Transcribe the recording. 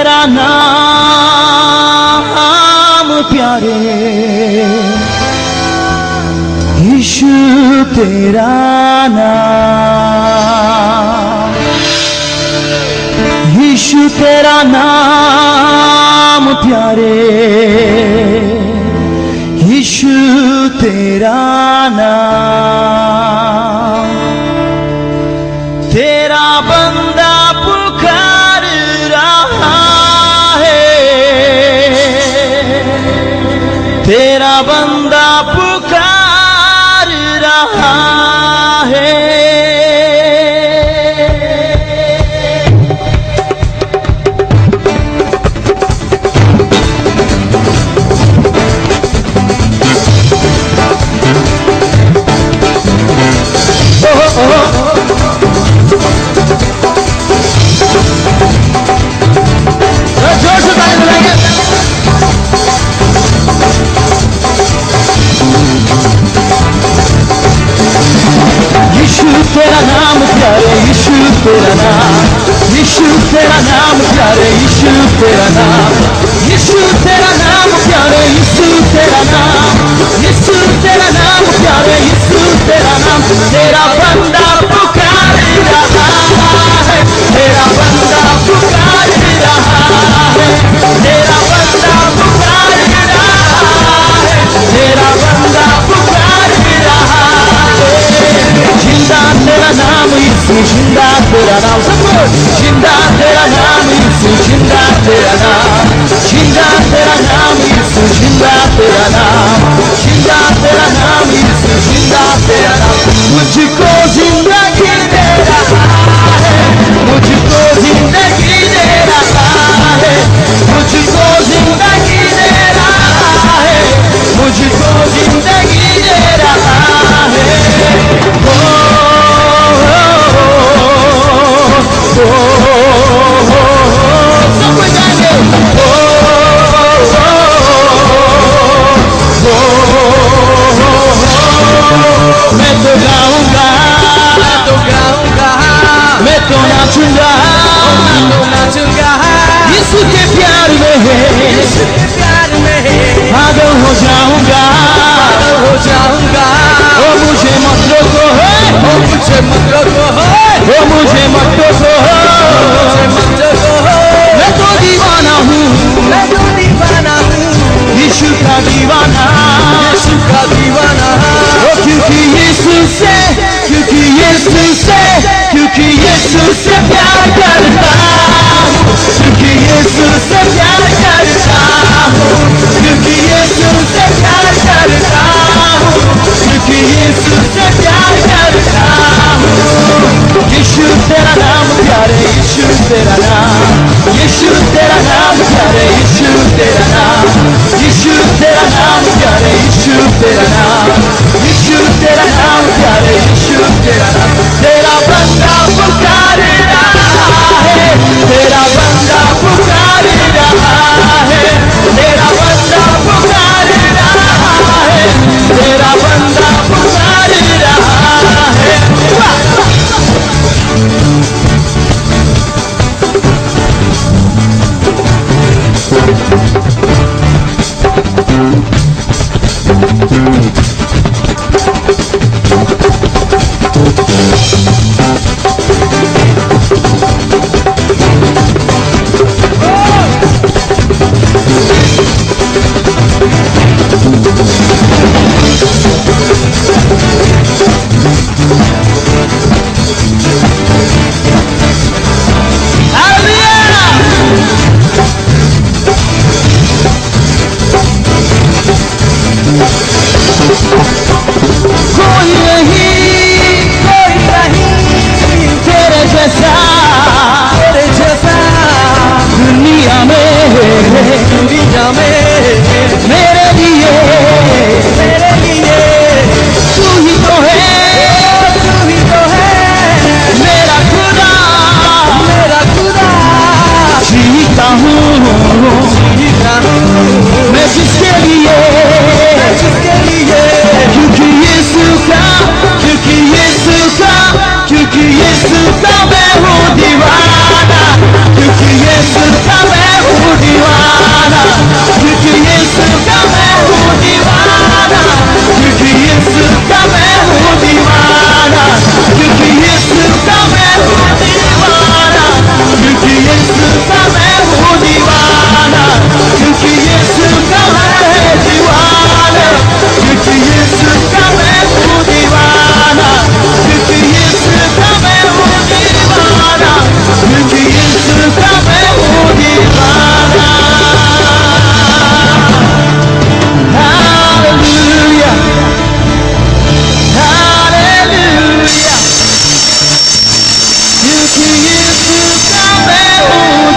तेरा नाम प्यारे, यीशु तेरा नाम, यीशु तेरा नाम प्यारे, यीशु तेरा नाम। तेरा बंदा पुकार रहा है, तेरा बंदा पुकार रहा है, तेरा नाम प्यारे, यीशु तेरा नाम, यीशु तेरा नाम प्यारे, यीशु तेरा नाम, यीशु तेरा नाम प्यारे, यीशु तेरा नाम, यीशु तेरा नाम प्यारे, यीशु तेरा नाम। तेरा बंदा पुकार रहा है, तेरा बंदा पुकार रहा है, तेरा बंदा पुकार रहा है, तेरा बंदा पुकार रहा है। जिंदा तेरा नाम यीशु, जिंदा तेरा नाम, जिंदा तेरा नाम यीशु, जिंदा तेरा नाम, जिंदा तेरा नाम यीशु, जिंदा तेरा नाम, जिंदा तेरा नाम यीशु, जिंदा तेरा नाम। मुझको जिंदगी दे रहा है, मुझको जिंदगी दे रहा है, मुझको जिंदगी दे रहा है, मुझको जिंदगी दे रहा है। ओ हो हो सब जाएंगे, ओ हो हो। मैं तो गाऊंगा, मैं तो गाऊंगा, मैं तो नाचूंगा, मैं तो नाचूंगा, यीशु के प्यार में है, यीशु के प्यार में है। पागल हो जाऊंगा, पागल हो जाऊंगा, ओ मुझे मत रोको, ओ मुझे मत रोको, ओ मुझे मत रोको, मुझे मत रोको। मैं तो दीवाना हूँ, मैं तो दीवाना हूँ, यीशु का दीवाना, यीशु का दीवाना। ओ क्योंकि यीशु से, क्योंकि यीशु से, क्योंकि यीशु से प्यार करता हूँ, क्योंकि यीशु से प्यार करता हूँ, क्योंकि यीशु से प्यार करता हूँ, क्योंकि यीशु से प्यार करता हूँ। यीशु तेरा यीशु का मैं हूँ।